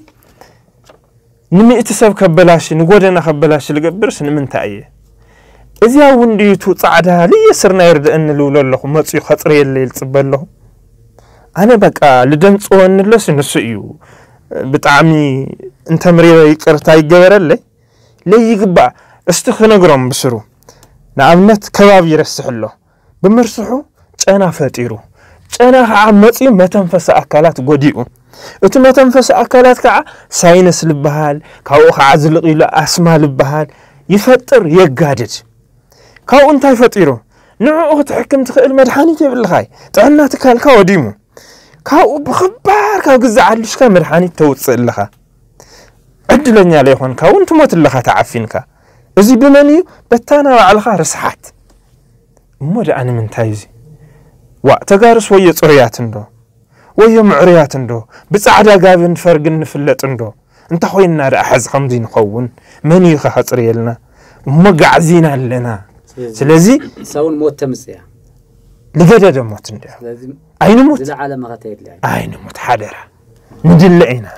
نمي اتساب كبلاشي نقدرنا خبلاشي لقبرس من تأييو إذا وندي توصعدها ليه سرنا يرد أن لولا لهم ما تصير خطر الليل تبلهم أنا بقى لدنس أون لسه نسيو بتعمي أنت مريض كرتاي جبرلة ليه يقبع استخنا جرام بسرو نعمت كوابي رسحله بمرسحه أنا فاتيره أنا عمتي ما تنفس أكلات قديو وتما تنفس أكلات كع ساينس للبهال كأوخ عزل إلى أسماء للبهال يفتر يجادج كأو أنت فاتيره نوعه تحكم تخيل مرحاني تبي الخاي تعنا تكال كوديمو كأو بخبار كأو جزء علش كمرحاني توصل لها عدلني عليهم كأو أنتم ما تلها تعفينك إذا بمني بتانا على خار صحات مر أنا من تايزي وتجارس ويا صريات عنده ويا معريات عنده بسعدا جابن فرقن فلت عنده أنت خوي النار أحز خمدين قون مني خاطر يلنا مقعزينا لنا سلازي سون موت تمسيا لقدر دموت عنده عين موت العالم غتير عين موت حاضرة نجل عينه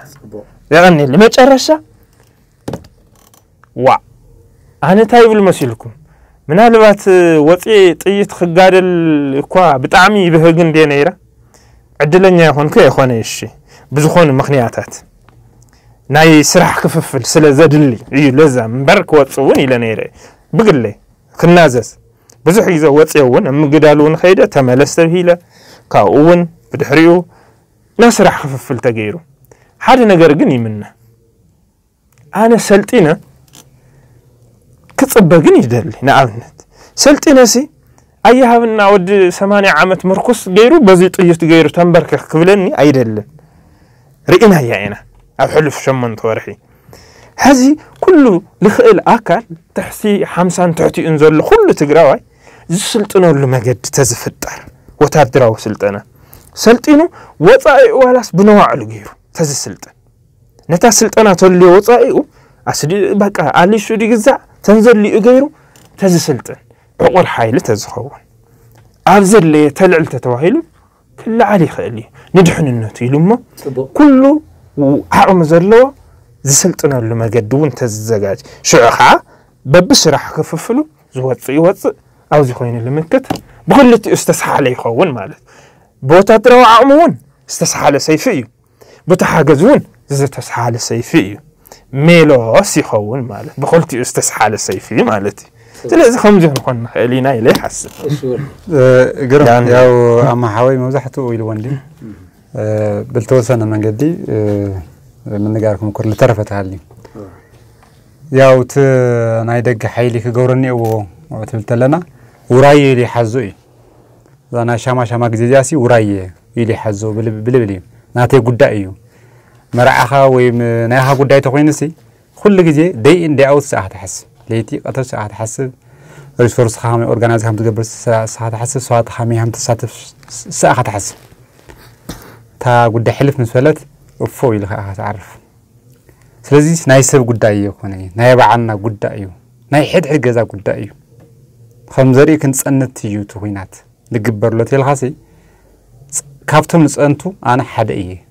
يغني اللي ما تشرشة وا أنا تايب المسيلكم من هالوقت وطي طيت خجار الكوا بتعمي بهجن دينيرة عدلنا يا خون كي خون إيشي بزخون مخنياتات ناي سرح كففل سلزاد اللي يلزم برك وتصوني لنيرة بقلي خنازس بزحي زوات يهون أم جدالون خيدة تملست هيلا كأون بدحريو نسرح كففل تغيره حد نجرجني منه أنا سلطينة كتصبغني دلي نعمت سلتي نسي ايها بن عود 8 عامت مركز غيرو بزي طيت غيرو تنبرك كبلني ايدل رئينا يا عينا احلف شمن تورحي هذه كله لخيل اكل تحسي 50 تحتي انزل كله تغراوي زسلطنه له مجد تزفطر وتادراو سلطنه سلطينو وصاي ولاس بنوع له غيرو تزسلطن نتا سلطنه تولي وصايو اسدي بقى علي شو دي غزا تنزل لي غيره تزسلطن عقر حايله تزخون ابذل لي تلعل تتواهيل كل علي خلي ندحن النوت يلمه كله وحرم زلوه زسلطن له مجدون تززجاج شعخه ببس راح كففله زوطي وطي او زخين لمكت بقلت استسحال يخون مالت بوتا تروا عمون استسحال سيفي بتحاجزون زتسحال سيفي ميلوس يخون مالت بقولتي استسحال السيفي مالتي تلازم خمجه نكون خلينا إليه حسب جرب ياو أما حوي مزحته ويلوندي بالتوسنا من جدي من نجاركم كل طرفة تعلم ياو ت نايدق حيلي كجورني وتبتلنا وراي اللي حزوي أنا شما جزياسي وراي اللي حزو بلي ناتي قد أيو مرعها وينها قداي تقوينسي كل جزء داي إن داي أوت ساعة تحسب ليتي قطر ساعة تحسب ريسورس خامي أورجانيز هم تقبل ساعة تحسب ساعة خامي هم تساتف ساعة تحسب تا قداي حلف مسؤولات وفوي لها تعرف سلزيس نايسب قداي يكوني نايب عنا قدايو ناي حد جزا قدايو خمزري كنت سأنت يو تقوينات لقبر لتي الخاسي كافتم نسأنتو أنا حد إيه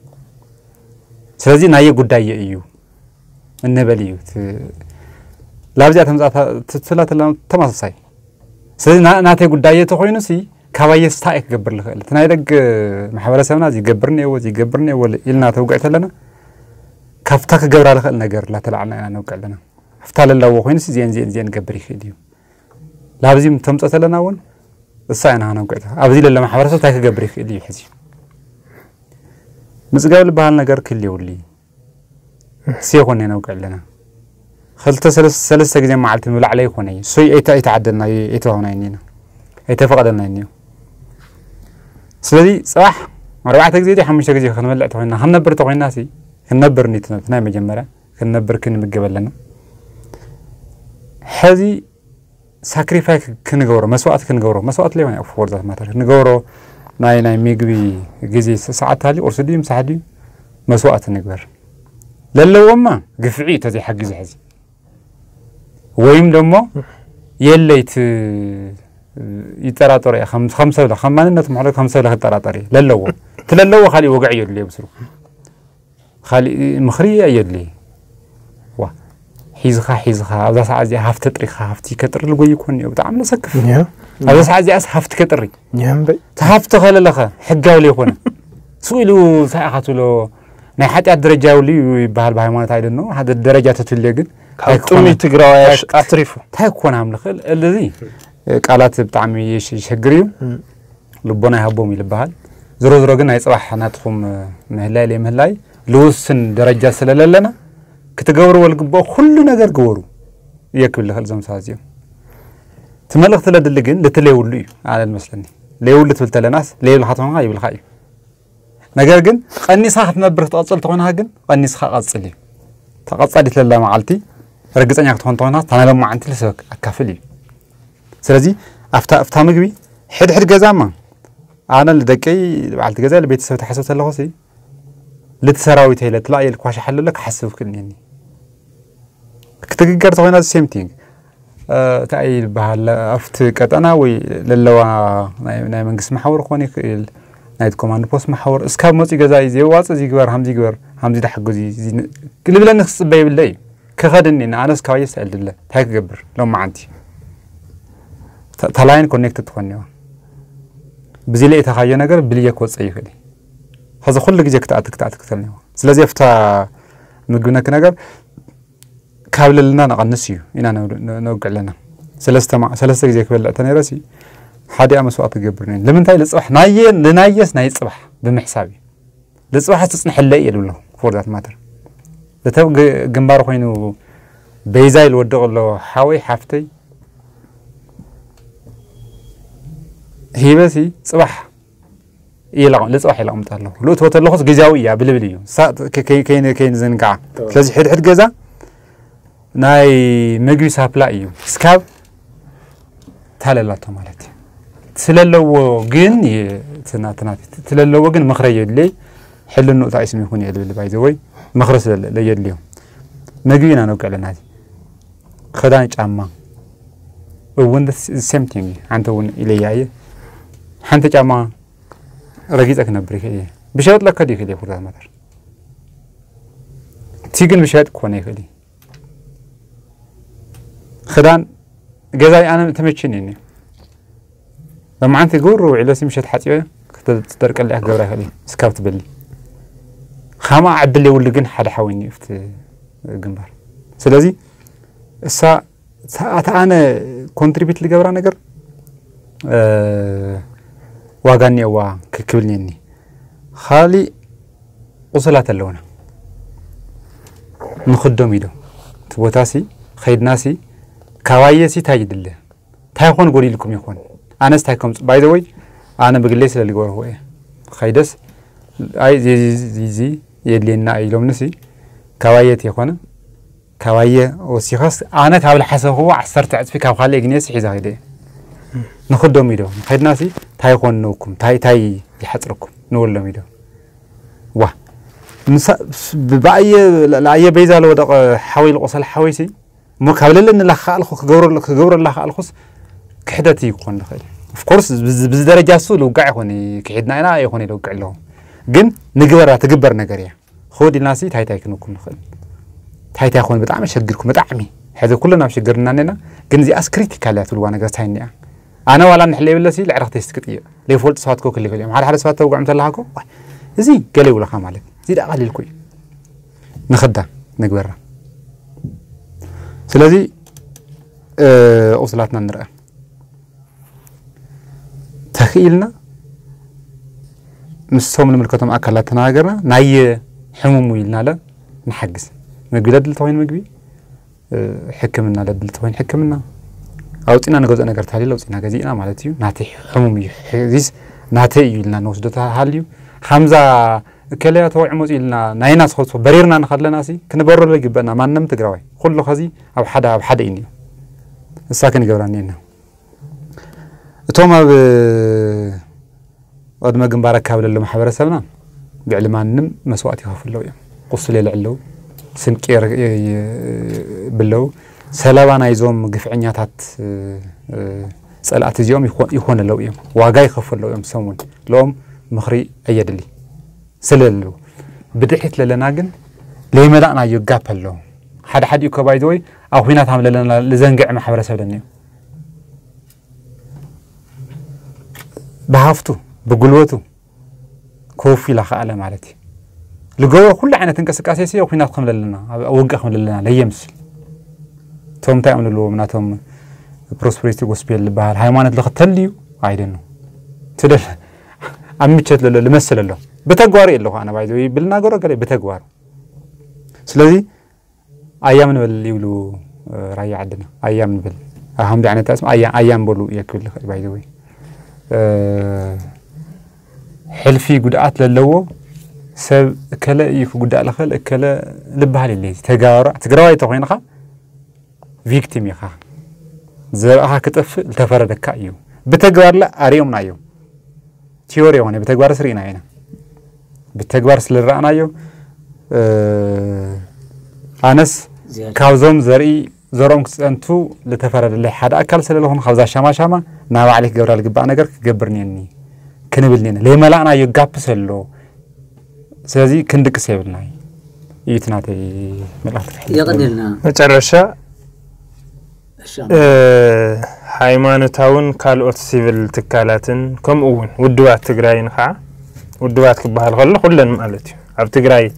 سلازي ناية قداية إيو النباليو لابزي أتمزع تسلا تلام تماسساي سلازي ناتي قداية تخوينو سي كواية ستايك قبر لخيلة تناي دق محاولة سامنا زي قبرني وزي قبرني وإلنا توقعت لنا كافتاك قبرا لخيلنا قر لا تلعنا أنا وقع لنا افتال الله وخوينو سي زين قبري خيديو لابزي متمزع لنا ون الساينا أنا وقعتها أبزي للا محاولة ستايك قبري خيديو حزي مزقال بحالنا غير كل يولي سيخوني نوقع لنا خلت سلسة جزي معلتن ولا علي خوني سوي ايتعدلنا ايتوهونينا ايتفقدنا اينيو سلذي صباح ربعتك زيدي حمشتك زي خنملع توهينا خنبر توهينا سي خنبر نيتنا تنام مجمرة خنبر كن مقبل لنا حزي ساكريفاك كنغورو مسوات كنغورو مسوات ليواني افور ذات ماتر كنغورو ناي ميغبي غزي ساعات هالي ورسدي مساعدي مسوات نكبر للو ما قفعي تزي حق زحزي ويم دمو يليت يتراطر يا خمسه ولا خمانه محلك خمسه ولا تراطري للو تللو خالي وقع يدلي بسرو خالي مخريه يدلي وا حيزخه ابدا ساعه زي هفت طريخه هفتي كتر لوي يكون بتعمل سكف أبز حاجة أسحفت كتري. نعم بي. تحفت خلالها حجاولي هنا. سويلو ساعاتلو نحاتي الدرجاولي بحال بهايمانات ايدنو هذا الدرجه تتلجن كطمي تغراويش اطريفو تايكون املخل الذي قالات بطعم يشغريو لبونا يحبوم يلبحال زرو زرو غن ايصباح ناتخوم مهلاي لمهلاي لوسن درجه سلللنا كتغورو والغبو كل ነገር غورو يكبل خلزم سازيو تملخت لدلجن لتليولي على المسلني ليولت بالتلناس ليل حطونا يبلخاي ነገር ግን ቀንሳ ከተነበረ ተጣጽል ተሆነ ግን ቀንሳ ቃጽል ተቃጻዲት ለለማዓልቲ ርግፀኛ ከተሆነ ተሆነ ታናለማ አንተ ለሰበክ አካፍል ስለዚህ አፍታ ምግቢ ሄድ ገዛማ አና ለደቀይ ባልት ገዛ ለቤተሰብ ተሐሰብ ተለሆሲ ለተሰራዊት ለጥላ ይልኳሽ ሐለለክ ሐሰብክኝ እንኒ ከተግገር ተሆነ ሴም ቲንግ ታይል ባህል አፍት ቀጠና ወይ ለለዋ ናይ መንግስ ማሐወር ኾኒ نايت كوماند بوست محور اسكاب موصي غزاي زي واص زي غبر حمزي غبر حمزي تحغزي زي كل بلا نخص باي بالله كخدني انا اسكاب يسال دله تاك غبر لو ما عندي تلاين كونكتد تكونيو بزي لي تخايا نغر بليه كوصي يخلي هذا كل جزي كتعتك تلنيو سلازي فتا مغنك نغر كابل لنا نقنسيو انا نوقع لنا ثلاثه جزي كبل تنيرسي حادي أمسوات جبرنين لمن تاي لصبح ناية لنايس نايت صبح بمحسابي لصبح تصنح اللي يلوله فورات ماتر لتو جنبار خوينو بيزايل ودغل لو حوي حفتي هي بسي صبح يلا لصبح يلا متالو لو توتر لخص جزاوية بلبليو ساعة كين زنقع لازم حد جزا ناي مجوي سابلايو سكاب تالا لا تمالتي تللو جن تناتنات تللو جن مخرج اللي حل النقطة اسمه يكون يد اللي بايزوي مخرج ليد اليوم نجينا نوقع لنا هذه خدانج عمان وين السمتين عنده وين اللي جاي حنتج عمان رجيتك نبرك إيه بشرط لك هذه كذي فرد مدر تيجن بشرط كونه كذي خدان جزاي أنا تمشيني لما عنتي قروا على سمشة حتية كتدرك اللي أحجرها هذي سكبت بلي خما عد اللي واللي جن حد حاولني فت جنبار سلازي الساعة أنا كونتريبيت اللي جبران أجر واجني وا ككلني خالي وصلت اللون نخدم يده تبوتاسي خيد ناسي كوايسي تاجد الله تايخون قولي لكم يخون أنا استحكم by the way أنا بجلس اللي جوه هو خيدس أي زي يدلي إن أي لون نسي كوايت يا خانة كواية وسيخص أنا تقبل حسه هو عصرت عد في كوخالي جنيس حزاي ده نخد دميده خيد ناسي تاي خون نوكم تاي يحتركم نقول دميده واه نص بأي لأي بيزا لو دق حاول وصل حويسي مقابل إن الأخ الخو جور الأخ الخص كحدتي يكون داخل، of course بالدرجة سول وقع هوني كحدنا أنا يهوني لو قع لهم، جن نجبره تجبر نجريه، خود الناس هاي تايكنوا كلهم داخل، هاي تايكون بتعمل شجركم بتعمي، هذا كلنا مشجرنا لنا، جن زي أسكريتي كلات الوانا جاتهن يعني، أنا ولا نحلي ولا سي العراق تستكتير، ليه فولت صوتكوا كل يوم، على حرس فات وقع مثل هاكو، زي قالوا ولا خام عليه، زي ده قليل كوي، نخدها نجبره، سلازي وصلتنا نرى. تخيلنا مسهم الملكتهم أكلتنا أجرنا ناي حموم ويلنا لا نحجز مجبي لدلتوين مجبي حكمنا لدلتوين حكمنا أو تينا نجوز أنا قرت هالي لو تينا جزينا مالتيو ناتي حموم يحجز ناتي يلنا نوصدتها هاليو حمزة كلها توع موز يلنا ناينا صوت بريرنا نخلنا ناسي كنا برا اللي جبنا ما نمت جراوي خلوا خزي أو حدا إني الساكن جورانينا توما ب قد ما جنبارة كابل اللي محبرة سبنا بعلمان نم مسواتي خاف اللو يوم قص لي لعلو سنكير باللو سلوا أنا يزوم قف عنيات هات سألت يوم يخون اللو يوم واجاي خاف اللو يوم سوون لوم مخري أيد لي سللو بدحت للناجن ليه ما دعنا يجاب اللو حد يكبايدوي أو هنا تعمل لنا لزنجع محبرة سبنا بحافته بقلوته كوف إلى خالة مالتي. لجوا كل عنا تنكسر كاسيسية وفينا قم لنا أوقع لنا لا يمشي. توم تعمل اللو مناتهم بروسبريتي غوسبيل بحال هاي ما نتلقى تليو عيدنه. تدل عمي تشت للو لمسل للو بتجواري اللو أنا بعدوي بلنا جورا كله بتجوار. سلذي أيامنا بالليولو راي عدنا أيامنا بال هم دعنا تاسم أيام بلو يأكل بعدوي. حلفي قدعات للو سب كلا يكو قدع لخل كلا لبها للي تجارة تجارة تقولين خا فيكتيم يخا زرعها كتف التفرد كأيو بتجوار لا أريوم نايو تيوريا وانا بتجوار سرينا هنا بتجوار سلرا نايو أنس كاوزم زري زرهم أنتو لتفرد اللي حد أكل سلهم خبزة شما ناو عليك جورا الجبا أنا جرك جبرني كنبلنا ليه ما لنا يجاب سلوا سازي كندك سيبلنا يتناتي ملاحظة يقدرنا مترشة حيمانة تاون كالوت سيفل تكالاتن كم أون والدوات تجراين خا والدوات كبهال غل كلن مالتي عبد تجراي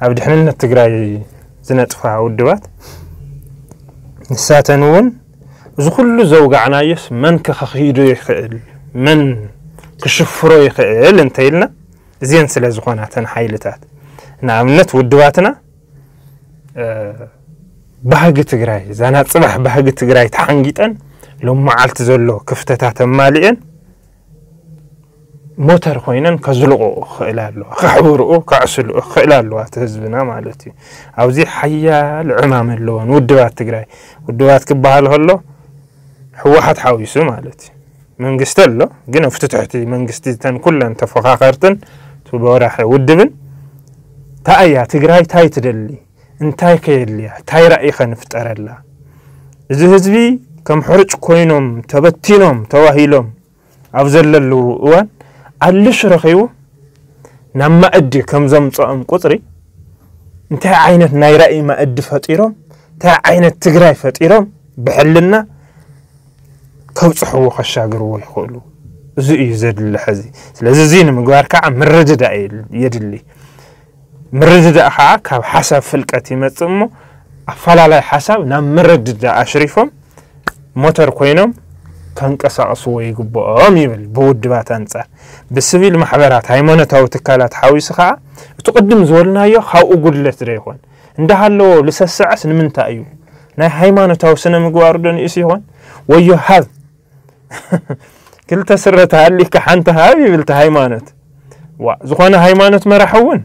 عبد حنين تجراي زنت خا والدوات نساتن أون زخلو زوج عنايس من كخيرو يخيل من كشوف رأيك إيه أنت إلنا زين سلزقوناتنا حيلتات نعملت ودواتنا بحاجة تجري زانات صباح بحاجة تجري تحنجتن لما علت زلوا كفتات مالين موتر خوينا كزلوا خلالو خبروا كعسلوا خلالو تهزبنا مالتي أو زي حيا العمام اللون ودوات تجري ودوات كبهالهلو هو حد حاويسو مالتي من قستلو جينا فتحتي من قستيتن كلن تفخاخرتن تبورح ودبن تأيا تقراي تاي تدلي انتاي كيليا تاي رأيخا نفتقرلا إذا هزبي كم حرج كوينوم تبتينوم تواهيلوم أفزللو وان ألش رخيو نما أدي كم زمصام قطري انتاي عينت ناي رأي ما أدي فاتيروم تاي عينت تقراي فاتيروم بحلنا كوصحو خشاغر وي خولو زي زد لحزي سلازي زين مغوار كع مرجد ايل يدلي مرجد اخا كاب حساب فلقت يمصمو افلالاي حساب نا مرجد اشريفهم موتر كوينم كنقساسو وي غبوم يبل بودبات انصار بسبيل محبرات هايمونتاو تكالات حاويس خا تقدم زولنا يا خاو غلت ريكون اندهالو لسسعس نمنتا ايو نا هايمونتاو سن مغوار دون يسيون ويو هذا كلتا سرتها اللي كحنتها هاي بلت هايمانت وزخونا هايمانت ما راحون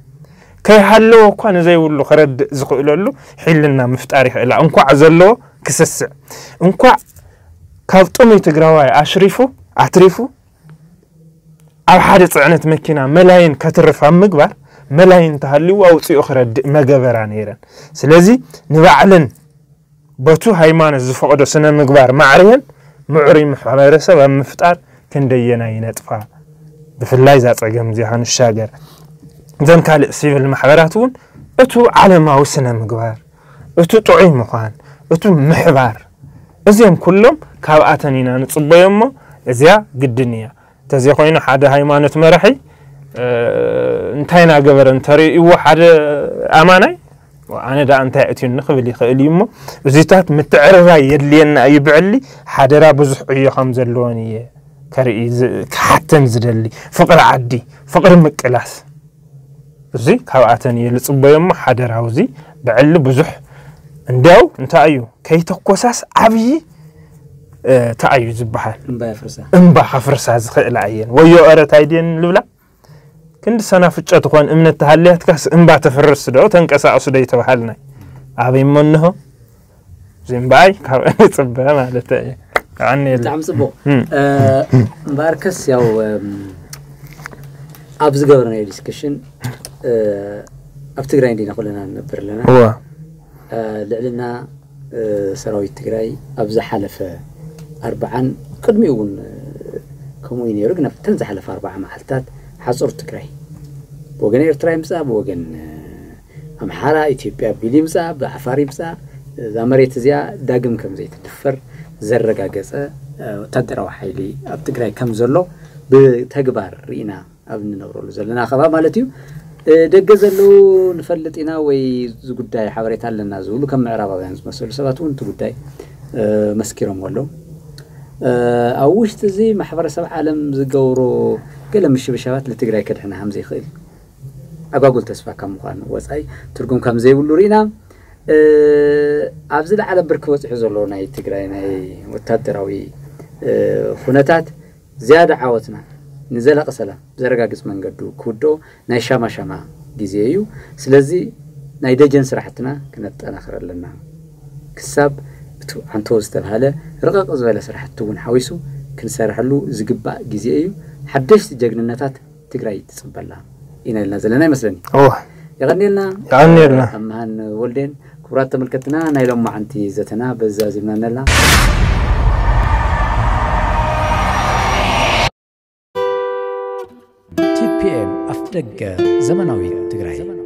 كي حلو كوانا زي ولو خرد زقو إلولو حلنا مفتاري فإلا انكو عزلو كسسع انكو كابتومي تقراواي أشريفو أتريفو أو حادث عنت مكينا ملايين كترفها مقوار ملايين تهلو أو تي أخرى مقابران إيران سلازي نبعلن باتو هايمان الزفقدو سنة مقوار معرين معري محبارسة ومفتار كندينا ينطفى بفلاي ذات عقم زيحان الشاقر ذن كالئ سيف المحباراتون اتو على ما وسنا مقوار اتو طعي مخان اتو محبار ازيهم كلهم كابعاتنينا نتصبه يمو ازيا قدنيا تزيقوين حدا هايمانة مرحي انتاينا قبر انتاري ايو حدا اماني وأنا دا أنت أتي النخب اللي خالي يمه وزيتات متعرضة يدلي أن يبعلي حدرا بزحية خمسة لونية كريز حتى نزدلي فقر عدي فقر مكلاس زي كواتني اللي صبي يمه حدرا وزي بعلي بزح نداو أنت أيو كي تقوساس عبي تأيو زبحة إنباع فرصة زخيل عين ويا أرى تايدين لولا كنت سنة فتشة تقول إن التهليات كاس إنبع تفرس ده وتنكسر عصودي تبحالنا عبي منه زيمباي كأني صبها ما لتأي كأني تعم صبوا باركس ياو أبز قبرنا الديسكشن أبت تقرأين دينا قلنا نبر لنا هو لعلنا سراوي تقرأي أبزح حلف أربعا قد ميون كموين يرقنا تنزح حلف أربعة محلتات حصر تقرأي وقن إيرتراي مساب وقن أمحارة إثيوبيا بيلي مساب عفاري مساب إذا مريت زيا داقم كم زي تدفر زرقا قصة وتدروا حيلي أبت تقرأي كم زلو بتكبر رينا أبن نورو زلنا خبا مالتيو دقة زلوا نفلت إنا ويزوداي حواريت على الناس ولو كم عرابة بينز مسؤول سبعتون توداي مسكيرهم ولا أوش تزي محبر سبع عالم زجورو كلا مش بشوات لتجري كده إحنا هم زي خيل أقول تسفى كم خان وزاي ترجم كم زي ولورينا عفزل على بركوت حزلونا يتجرينا وتدروي خناتات زيادة عوتنا نزل قصلا زرقا قسمان قدو كودو ناي شاما شاما جيزيهيو سلازي ناي دا جنس راحتنا كنت أنا خرر لنا كساب عن توز تبهاله رقاق أزوالة سرحتون حويسو كنسارحلو زقباء جيزيهيو حدش تجاقن النتات تقرأي تصبال لها إنا لنا زلنا يمسلني يغني لنا يغني لنا أمهان والدين كبرات ملكتنا ناي لما عنتي زتنا بزازمنا نلا TPM أفضل زمنوي تقرأي